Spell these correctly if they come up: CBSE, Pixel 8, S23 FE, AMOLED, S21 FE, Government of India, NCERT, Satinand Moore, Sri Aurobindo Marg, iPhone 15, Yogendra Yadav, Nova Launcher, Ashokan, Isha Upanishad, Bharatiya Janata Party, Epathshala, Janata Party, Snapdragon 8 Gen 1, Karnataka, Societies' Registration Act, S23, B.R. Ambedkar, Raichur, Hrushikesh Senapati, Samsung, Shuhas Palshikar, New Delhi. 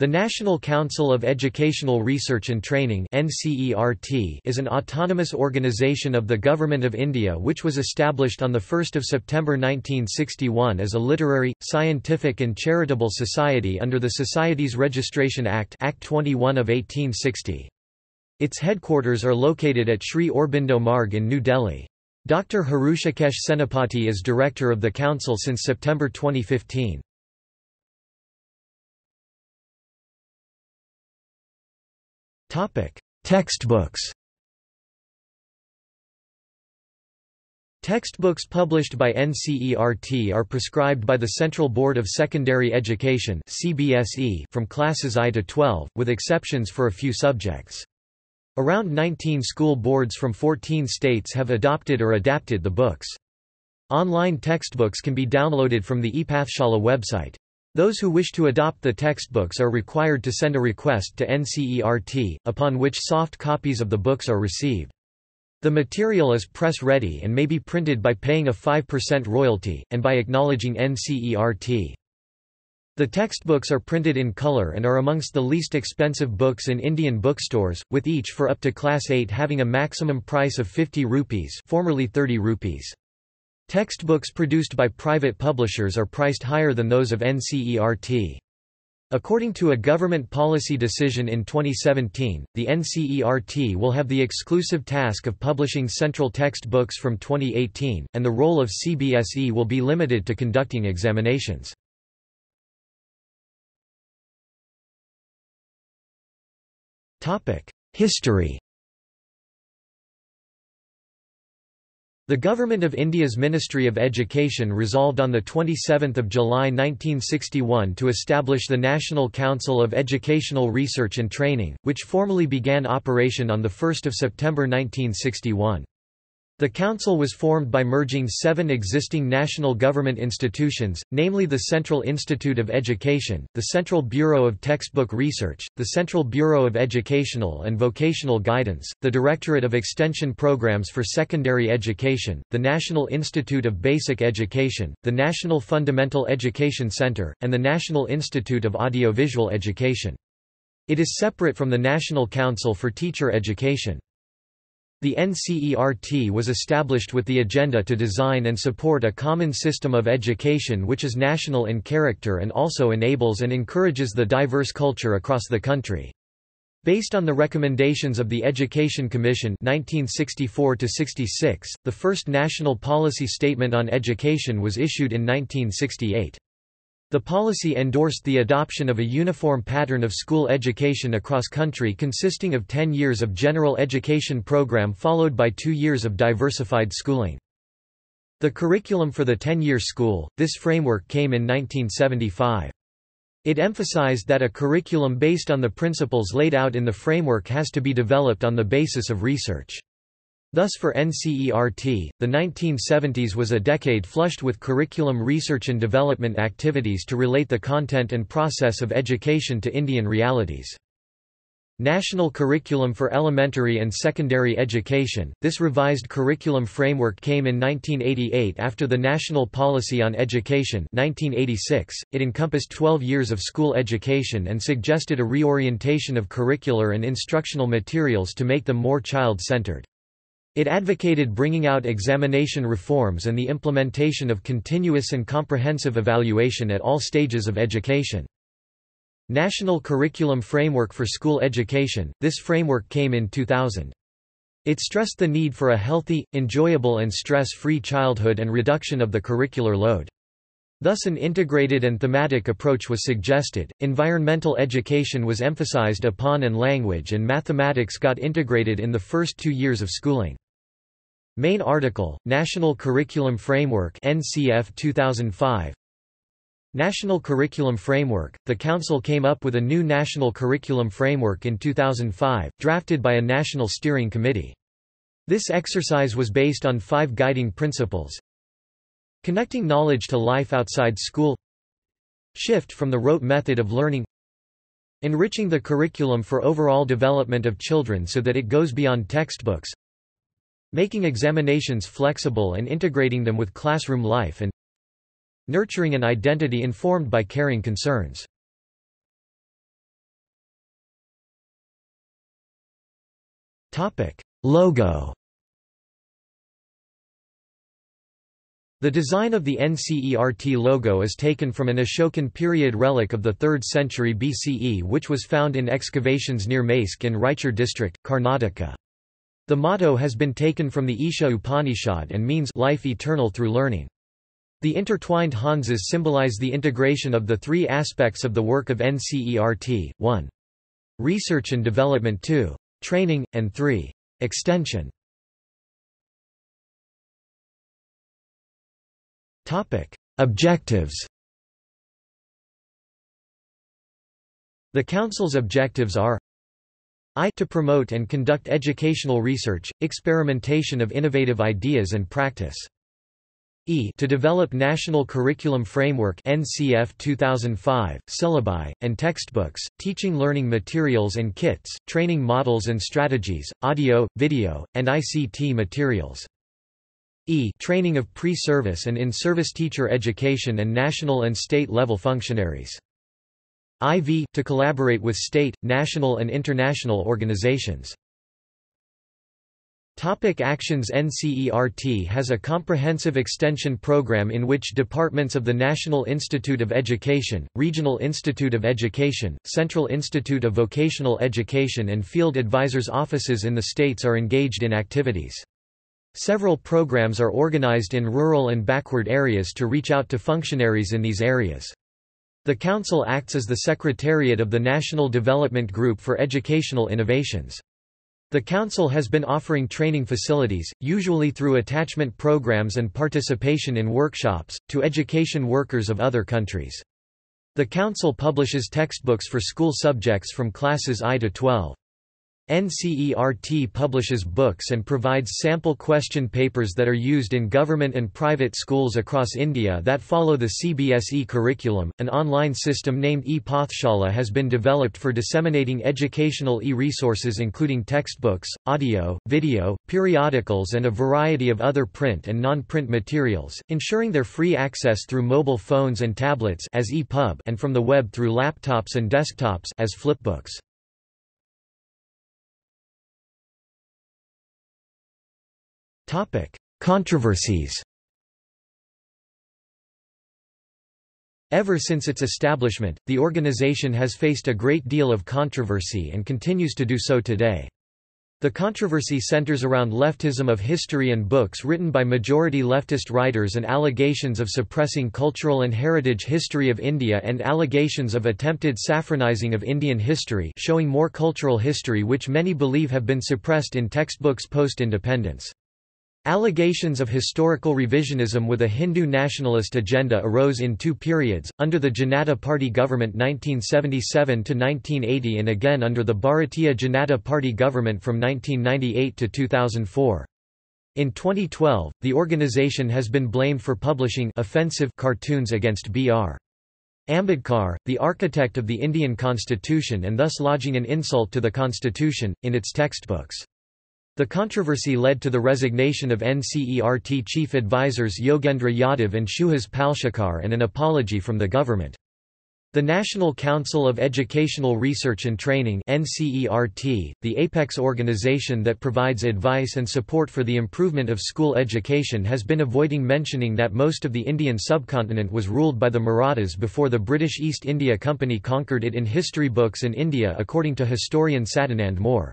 The National Council of Educational Research and Training (NCERT) is an autonomous organisation of the Government of India which was established on 1 September 1961 as a literary, scientific and charitable society under the Societies Registration Act (Act 21 of 1860). Its headquarters are located at Sri Aurobindo Marg in New Delhi. Dr. Hrushikesh Senapati is director of the council since September 2015. Textbooks. Textbooks published by NCERT are prescribed by the Central Board of Secondary Education (CBSE) from classes I to 12, with exceptions for a few subjects. Around 19 school boards from 14 states have adopted or adapted the books. Online textbooks can be downloaded from the Epathshala website. Those who wish to adopt the textbooks are required to send a request to NCERT, upon which soft copies of the books are received. The material is press-ready and may be printed by paying a 5% royalty, and by acknowledging NCERT. The textbooks are printed in color and are amongst the least expensive books in Indian bookstores, with each for up to Class 8 having a maximum price of 50 rupees, formerly 30 rupees. Textbooks produced by private publishers are priced higher than those of NCERT. According to a government policy decision in 2017, the NCERT will have the exclusive task of publishing central textbooks from 2018, and the role of CBSE will be limited to conducting examinations. History. The Government of India's Ministry of Education resolved on 27 July 1961 to establish the National Council of Educational Research and Training, which formally began operation on 1 September 1961. The council was formed by merging 7 existing national government institutions, namely the Central Institute of Education, the Central Bureau of Textbook Research, the Central Bureau of Educational and Vocational Guidance, the Directorate of Extension Programs for Secondary Education, the National Institute of Basic Education, the National Fundamental Education Center, and the National Institute of Audiovisual Education. It is separate from the National Council for Teacher Education. The NCERT was established with the agenda to design and support a common system of education which is national in character and also enables and encourages the diverse culture across the country. Based on the recommendations of the Education Commission 1964–66, the first national policy statement on education was issued in 1968. The policy endorsed the adoption of a uniform pattern of school education across country consisting of 10 years of general education program followed by 2 years of diversified schooling. The curriculum for the 10-year school, this framework came in 1975. It emphasized that a curriculum based on the principles laid out in the framework has to be developed on the basis of research. Thus for NCERT, the 1970s was a decade flushed with curriculum research and development activities to relate the content and process of education to Indian realities. National Curriculum for Elementary and Secondary Education. This revised curriculum framework came in 1988 after the National Policy on Education 1986. It encompassed 12 years of school education and suggested a reorientation of curricular and instructional materials to make them more child-centered. It advocated bringing out examination reforms and the implementation of continuous and comprehensive evaluation at all stages of education. National Curriculum Framework for School Education. This framework came in 2000. It stressed the need for a healthy, enjoyable and stress-free childhood and reduction of the curricular load. Thus an integrated and thematic approach was suggested, environmental education was emphasized upon and language and mathematics got integrated in the first 2 years of schooling. Main article, National Curriculum Framework (NCF 2005). National Curriculum Framework. The Council came up with a new National Curriculum Framework in 2005, drafted by a National Steering Committee. This exercise was based on 5 guiding principles. Connecting knowledge to life outside school. Shift from the rote method of learning. Enriching the curriculum for overall development of children so that it goes beyond textbooks. Making examinations flexible and integrating them with classroom life, and nurturing an identity informed by caring concerns. Logo. The design of the NCERT logo is taken from an Ashokan period relic of the 3rd century BCE which was found in excavations near Maesk in Raichur district, Karnataka. The motto has been taken from the Isha Upanishad and means life eternal through learning. The intertwined Hanzas symbolize the integration of the three aspects of the work of NCERT, 1. Research and development, 2. Training, and 3. Extension. Objectives. The Council's objectives are I. To promote and conduct educational research, experimentation of innovative ideas and practice. E. To develop National Curriculum Framework NCF 2005, syllabi, and textbooks, teaching learning materials and kits, training models and strategies, audio, video, and ICT materials. E. Training of pre-service and in-service teacher education and national and state-level functionaries. IV. To collaborate with state, national and international organizations. Topic actions. NCERT has a comprehensive extension program in which departments of the National Institute of Education, Regional Institute of Education, Central Institute of Vocational Education and Field Advisors offices in the states are engaged in activities. Several programs are organized in rural and backward areas to reach out to functionaries in these areas. The Council acts as the Secretariat of the National Development Group for Educational Innovations. The Council has been offering training facilities, usually through attachment programs and participation in workshops, to education workers of other countries. The Council publishes textbooks for school subjects from classes I to 12. NCERT publishes books and provides sample question papers that are used in government and private schools across India that follow the CBSE curriculum. An online system named Epathshala has been developed for disseminating educational e-resources including textbooks, audio, video, periodicals and a variety of other print and non-print materials, ensuring their free access through mobile phones and tablets as EPUB and from the web through laptops and desktops as flipbooks. Controversies. Ever since its establishment, the organization has faced a great deal of controversy and continues to do so today. The controversy centers around leftism of history and books written by majority leftist writers and allegations of suppressing cultural and heritage history of India and allegations of attempted saffronizing of Indian history, showing more cultural history which many believe have been suppressed in textbooks post-independence. Allegations of historical revisionism with a Hindu nationalist agenda arose in two periods, under the Janata Party government 1977–1980 and again under the Bharatiya Janata Party government from 1998 to 2004. In 2012, the organization has been blamed for publishing offensive cartoons against B.R. Ambedkar, the architect of the Indian Constitution, and thus lodging an insult to the Constitution, in its textbooks. The controversy led to the resignation of NCERT chief advisors Yogendra Yadav and Shuhas Palshikar and an apology from the government. The National Council of Educational Research and Training (NCERT), the apex organization that provides advice and support for the improvement of school education, has been avoiding mentioning that most of the Indian subcontinent was ruled by the Marathas before the British East India Company conquered it in history books in India according to historian Satinand Moore.